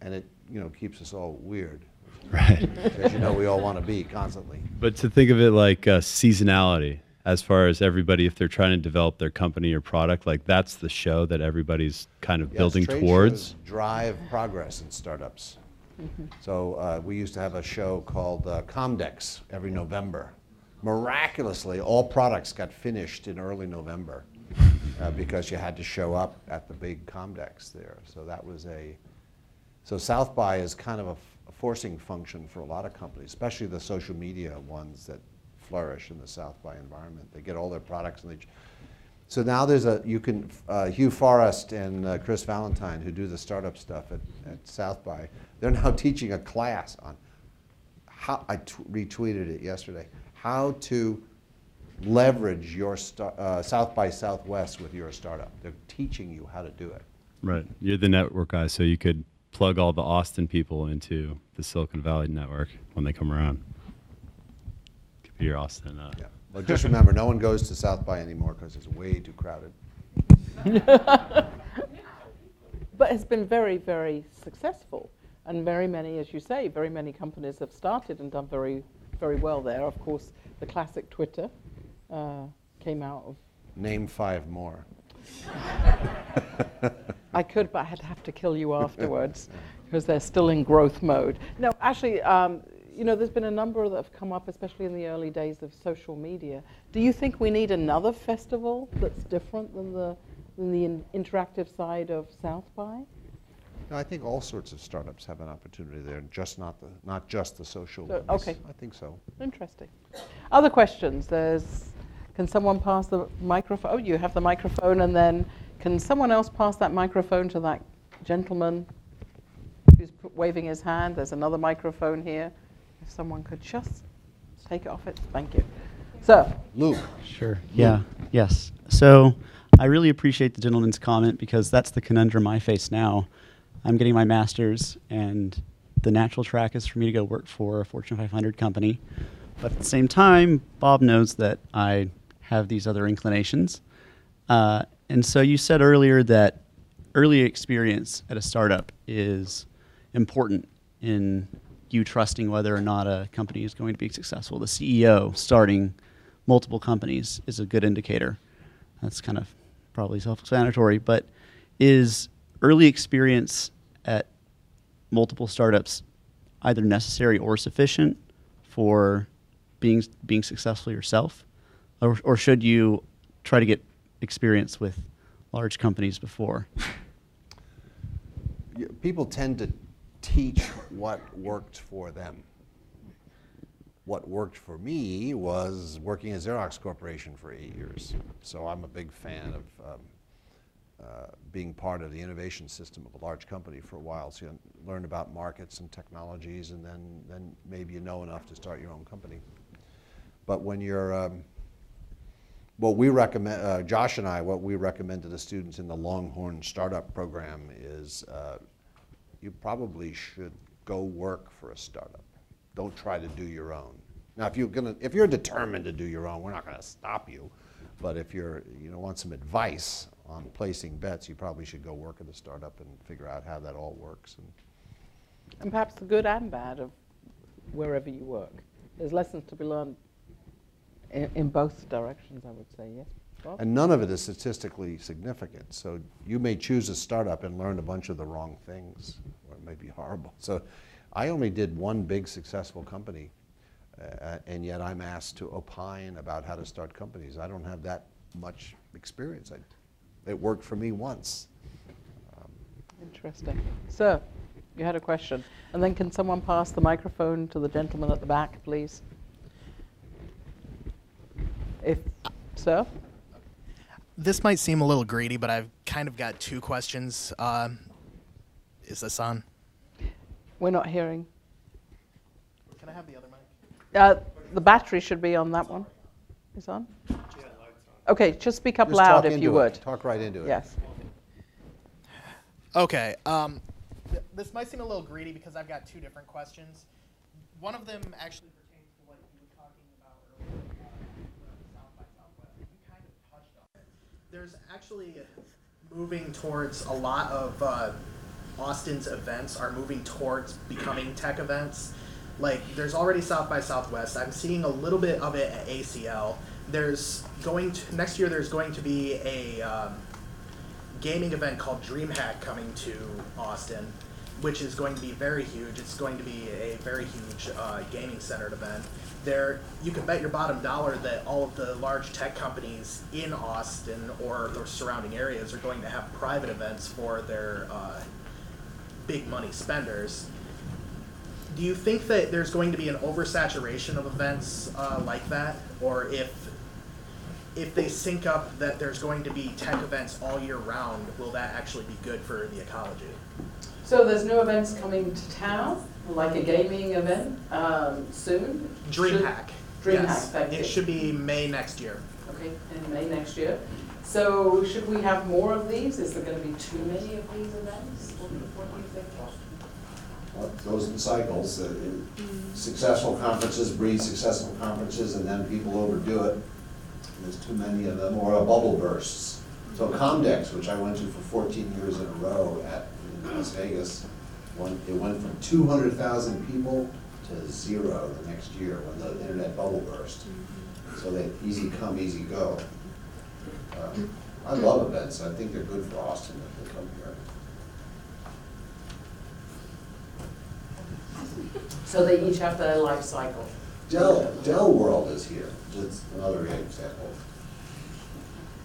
and it, you know, keeps us all weird. Right. As you know, we all want to be constantly. But to think of it like seasonality, as far as everybody, if they're trying to develop their company or product, like that's the show that everybody's kind of building towards. Drive progress in startups. Mm-hmm. So we used to have a show called Comdex every November. Miraculously, all products got finished in early November because you had to show up at the big Comdex there. So that was so South by is kind of a forcing function for a lot of companies, especially the social media ones that flourish in the South by environment. They get all their products and so now there's Hugh Forrest and Chris Valentine, who do the startup stuff at South by, they're now teaching a class on how, I retweeted it yesterday, how to leverage your South by Southwest with your startup. They're teaching you how to do it. Right, you're the network guy, so you could plug all the Austin people into the Silicon Valley network when they come around. Could be your Austin. Yeah. Well, just remember, no one goes to South by anymore because it's way too crowded. But it's been very, very successful. And very many, as you say, very many companies have started and done very, very well there. Of course, the classic Twitter came out of... Name 5 more. I could, but I'd have to kill you afterwards because they're still in growth mode. No, actually... you know, there's been a number that have come up, especially in the early days of social media. Do you think we need another festival that's different than the interactive side of South by? No, I think all sorts of startups have an opportunity there, just not just the social ones. Okay. I think so. Interesting. Other questions? Can someone pass the microphone? Oh, you have the microphone, and then can someone else pass that microphone to that gentleman who's waving his hand? There's another microphone here. If someone could just take it off it. Thank you. So, Luke. Sure. Yeah. Luke. Yes. So I really appreciate the gentleman's comment because that's the conundrum I face now. I'm getting my master's, and the natural track is for me to go work for a Fortune 500 company. But at the same time, Bob knows that I have these other inclinations. And so you said earlier that early experience at a startup is important in you trusting whether or not a company is going to be successful. The CEO starting multiple companies is a good indicator. That's kind of probably self-explanatory, but is early experience at multiple startups either necessary or sufficient for being successful yourself? Or should you try to get experience with large companies before? People tend to teach what worked for them. What worked for me was working at Xerox Corporation for 8 years. So I'm a big fan of being part of the innovation system of a large company for a while. So you learn about markets and technologies, and then maybe you know enough to start your own company. But when you're, what we recommend, Josh and I, what we recommend to the students in the Longhorn Startup Program is you probably should go work for a startup. Don't try to do your own. Now, if you're determined to do your own, we're not going to stop you. But if you want some advice on placing bets, you probably should go work at a startup and figure out how that all works. And perhaps the good and bad of wherever you work. There's lessons to be learned in both directions, I would say, yes. Bob? And none of it is statistically significant. So you may choose a startup and learn a bunch of the wrong things, or it may be horrible. So I only did one big successful company, and yet I'm asked to opine about how to start companies. I don't have that much experience. It worked for me once. Interesting. Sir, you had a question. And then can someone pass the microphone to the gentleman at the back, please? If so? This might seem a little greedy, but I've kind of got two questions. Is this on? We're not hearing. Can I have the other mic? The battery should be on that one. It's on? Okay, just speak up loud if you would. Talk right into it. Yes. Okay. This might seem a little greedy because I've got two different questions. One of them actually pertains to what you were talking about earlier, South by Southwest. You kind of touched on it. There's actually moving towards a lot of Austin's events are moving towards becoming tech events. Like, there's already South by Southwest. I'm seeing a little bit of it at ACL. Next year there's going to be a gaming event called DreamHack coming to Austin, which is going to be very huge. It's going to be a very huge gaming-centered event. You can bet your bottom dollar that all of the large tech companies in Austin or the surrounding areas are going to have private events for their big money spenders. Do you think that there's going to be an oversaturation of events like that, or if they sync up that there's going to be tech events all year round, will that actually be good for the ecology? So there's no events coming to town, like a gaming event soon? DreamHack. DreamHack, thank you. It should be May next year. Okay, in May next year. So should we have more of these? Is there going to be too many of these events? What do you think? It goes in cycles. Successful conferences breed successful conferences, and then people overdo it. There's too many of them, or a bubble bursts. So Comdex, which I went to for 14 years in a row in Las Vegas, it went from 200,000 people to zero the next year when the internet bubble burst. So they easy come, easy go. I love events. I think they're good for Austin if they come here. So they each have their life cycle. Dell World is here. That's another example.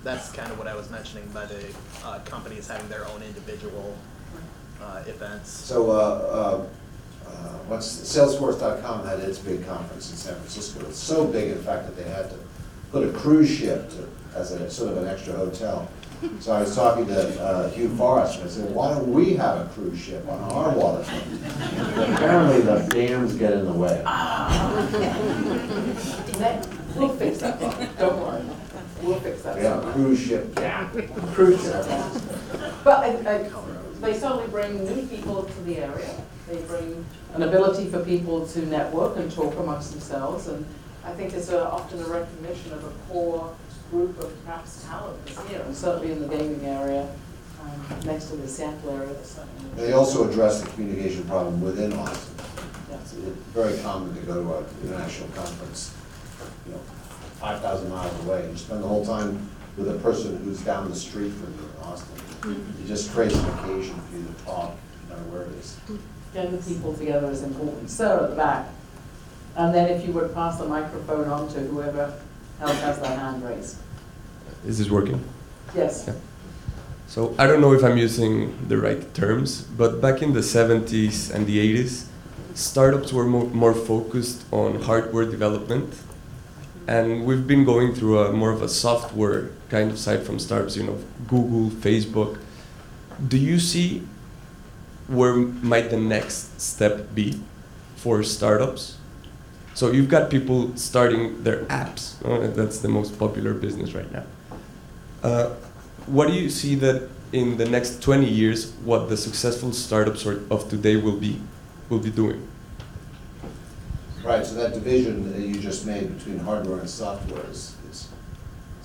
That's kind of what I was mentioning by the companies having their own individual events. So Salesforce.com had its big conference in San Francisco. It's so big, in fact, that they had to put a cruise ship as a sort of an extra hotel. So I was talking to Hugh Forrest, and I said, why don't we have a cruise ship on our waterfront? Apparently the dams get in the way. We'll fix that one. Don't worry. We'll fix that. Yeah, cruise ship. Yeah. Cruise ship. But they certainly bring new people to the area. They bring an ability for people to network and talk amongst themselves. And I think there's often a recognition of a core group of perhaps talent that's here, and certainly in the gaming area, next to the sampler. They also address the communication problem within Austin. It's very common to go to an international conference, 5,000 miles away, and you spend the whole time with a person who's down the street from you in Austin. You just create an occasion for you to talk, no matter where it is. Getting people together is important. So at the back. And then if you would pass the microphone on to whoever else has their hand raised. Is this working? Yes. Yeah. So I don't know if I'm using the right terms, but back in the 70s and the 80s, startups were more focused on hardware development. And we've been going through a more of a software kind of side from startups, Google, Facebook. Do you see where might the next step be for startups? So you've got people starting their apps. That's the most popular business right now. What do you see that in the next 20 years, what the successful startups of today will be doing? Right, so that division that you just made between hardware and software it's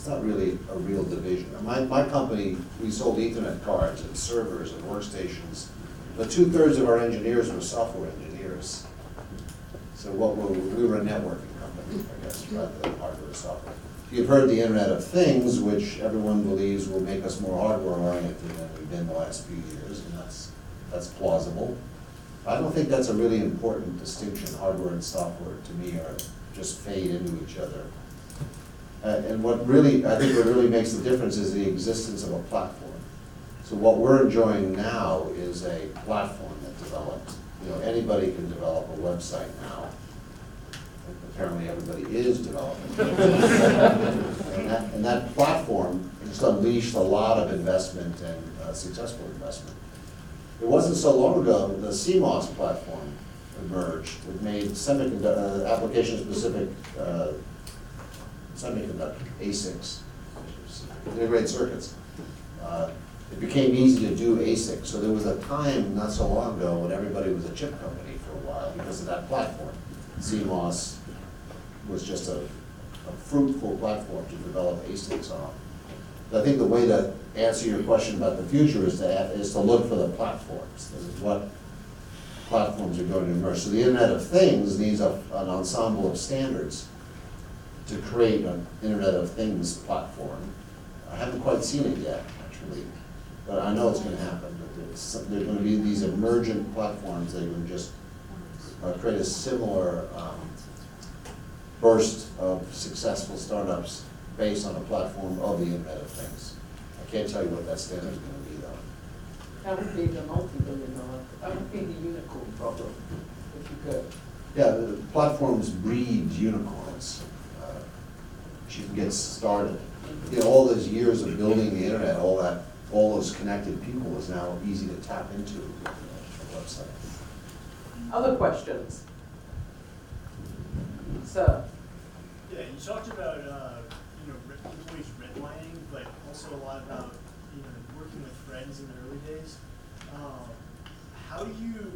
not really a real division. My company, we sold Ethernet cards and servers and workstations, but 2/3 of our engineers were software engineers. So we were a networking company, I guess, rather than hardware and software. You've heard the Internet of Things, which everyone believes will make us more hardware-oriented than we've been the last few years, and that's plausible. I don't think that's a really important distinction. Hardware and software, to me, are just fade into each other. And what really makes the difference is the existence of a platform. So what we're enjoying now is a platform that developed. Anybody can develop a website now. Apparently, everybody is developing. and that platform just unleashed a lot of investment and successful investment. It wasn't so long ago the CMOS platform emerged. It made semiconductor application-specific semiconductor ASICs, integrated circuits. It became easy to do ASICs. So there was a time not so long ago when everybody was a chip company for a while because of that platform. CMOS was just a fruitful platform to develop ASICs on. I think the way to answer your question about the future is to look for the platforms. This is what platforms are going to emerge. So the Internet of Things needs an ensemble of standards to create an Internet of Things platform. I haven't quite seen it yet, actually, but I know it's going to happen. There's going to be these emergent platforms that will just create a similar burst of successful startups based on a platform of the Internet of Things. I can't tell you what that standard is going to be, though. That would be the multi-billion-dollar. That would be the unicorn problem, if you could. Yeah, the platforms breed unicorns. You can get started. All those years of building the internet, all those connected people, is now easy to tap into a website. Other questions, sir? Yeah, you talked about. Redlining, but also a lot about working with friends in the early days. How do you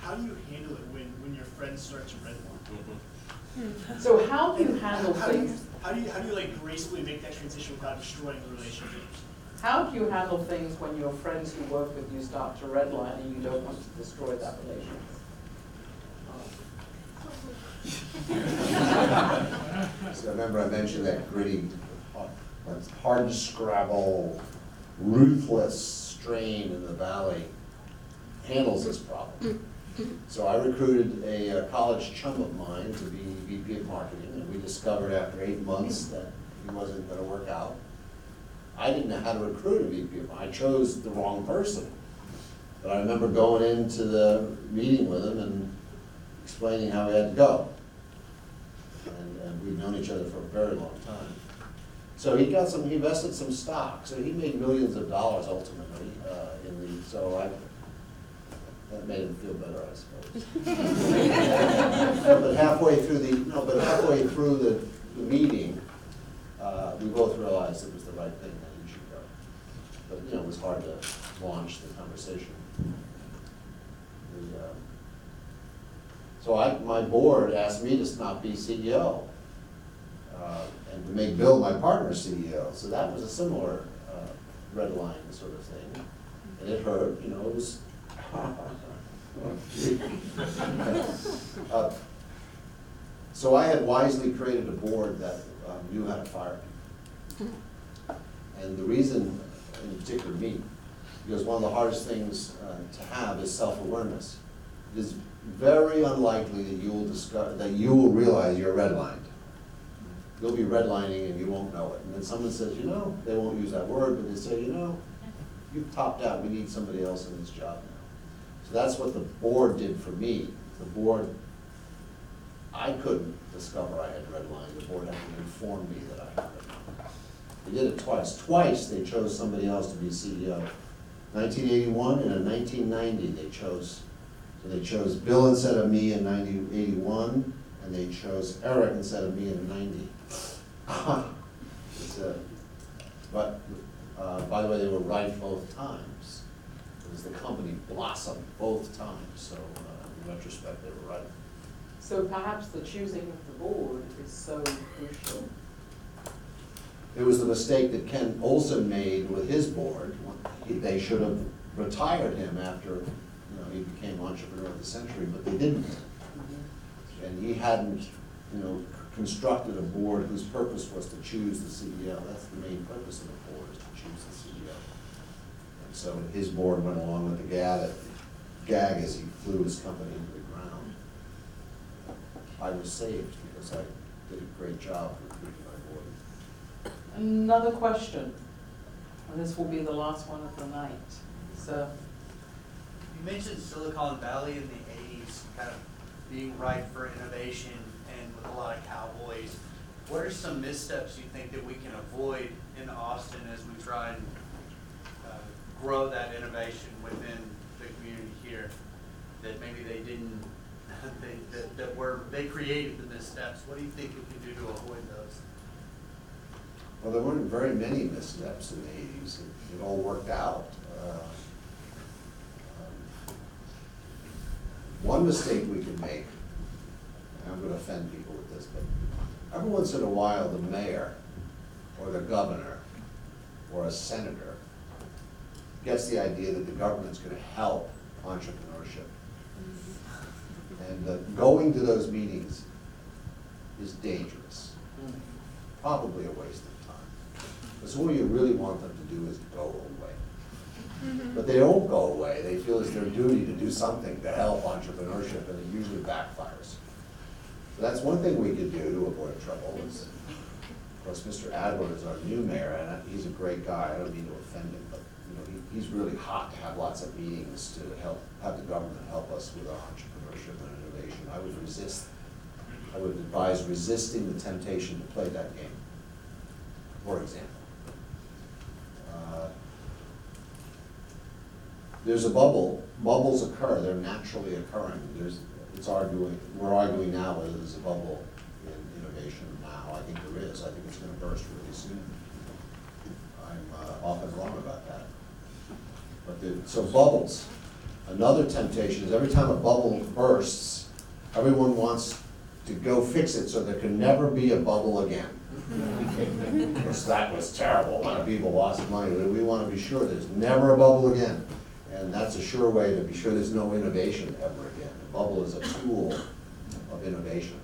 handle it when your friends start to redline? So how do you handle things? How do you like gracefully make that transition without destroying the relationships? How do you handle things when your friends who work with you start to redline and you don't want to destroy that relationship? So remember I mentioned that gritty, hard to scrabble, ruthless strain in the valley handles this problem. So I recruited a college chum of mine to be VP of marketing, and we discovered after 8 months that he wasn't going to work out. I didn't know how to recruit a VP of marketing. I chose the wrong person. But I remember going into the meeting with him and explaining how we had to go. And we've known each other for a very long time. So he invested some stock. So he made millions of dollars ultimately that made him feel better, I suppose. But halfway through the meeting, we both realized it was the right thing that he should go. But it was hard to launch the conversation. So my board asked me to not be CEO and to make Bill my partner CEO. So that was a similar red line sort of thing. And it hurt, you know, it was so I had wisely created a board that knew how to fire people. And the reason, in particular me, because one of the hardest things to have is self-awareness. It is very unlikely that you will discover, that you will realize you're redlined. You'll be redlining and you won't know it. And then someone says, you know, they won't use that word, but they say, you know, you've topped out, we need somebody else in this job now. So that's what the board did for me. The board, I couldn't discover I had redlined. The board had to inform me that I had redlined. They did it twice. Twice they chose somebody else to be CEO. 1981 and in 1990 they chose. So they chose Bill instead of me in 1981, and they chose Eric instead of me in 90. But by the way, they were right both times. Because the company blossomed both times. So in retrospect, they were right. So perhaps the choosing of the board is so crucial. It was the mistake that Ken Olson made with his board. They should have retired him after, you know, he became entrepreneur of the century, but they didn't. And he hadn't, you know, constructed a board whose purpose was to choose the CEO. That's the main purpose of the board, is to choose the CEO. And so his board went along with the gag as he flew his company into the ground. I was saved because I did a great job recruiting my board. Another question, and this will be the last one of the night. So, you mentioned Silicon Valley in the 80s kind of being ripe for innovation and with a lot of cowboys. What are some missteps you think that we can avoid in Austin as we try and grow that innovation within the community here that maybe they didn't, they created the missteps? What do you think we can do to avoid those? Well, there weren't very many missteps in the 80s. It all worked out. One mistake we could make, and I'm going to offend people with this, but every once in a while the mayor or the governor or a senator gets the idea that the government's going to help entrepreneurship. And going to those meetings is dangerous. Probably a waste of time. Because what you really want them to do is go away. But they don't go away. They feel it's their duty to do something to help entrepreneurship, and it usually backfires. So that's one thing we could do to avoid trouble. Is, of course, Mr. Adler is our new mayor, and he's a great guy. I don't mean to offend him, but you know, he's really hot to have lots of meetings to help have the government help us with our entrepreneurship and innovation. I would resist. I would advise resisting the temptation to play that game, for example. There's a bubble. Bubbles occur. They're naturally occurring. We're arguing now whether there's a bubble in innovation now. I think there is. I think it's going to burst really soon. I'm often wrong about that. So bubbles. Another temptation is every time a bubble bursts, everyone wants to go fix it so there can never be a bubble again. Because that was terrible. A lot of people lost money. We want to be sure there's never a bubble again. And that's a sure way to be sure there's no innovation ever again. A bubble is a tool of innovation.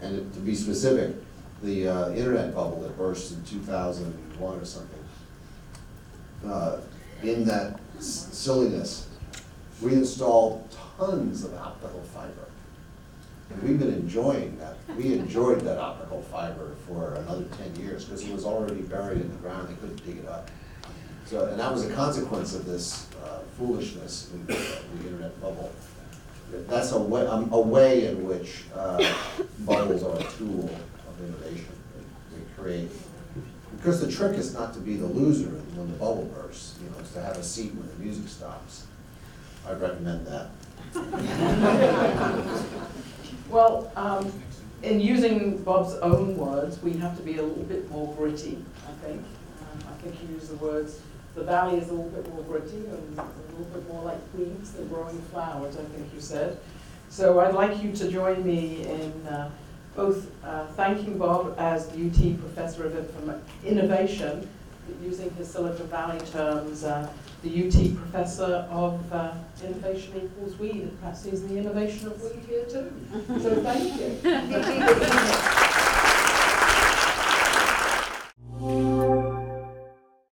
And to be specific, the internet bubble that burst in 2001 or something, in that silliness, we installed tons of optical fiber. And we've been enjoying that. We enjoyed that optical fiber for another 10 years because it was already buried in the ground. They couldn't dig it up. So, and that was a consequence of this foolishness in the internet bubble. That's a way in which bubbles are a tool of innovation. They create, because the trick is not to be the loser when the bubble bursts. You know, it's to have a seat when the music stops. I'd recommend that. Well, in using Bob's own words, we have to be a little bit more gritty, I think. I think he used the words, the valley is a little bit more gritty and a little bit more like Queens than growing flowers, I think you said. So I'd like you to join me in both thanking Bob as UT Professor of Innovation using his Silicon Valley terms, the UT professor of innovation equals weed, and perhaps he's the innovation of weed here too. So thank you.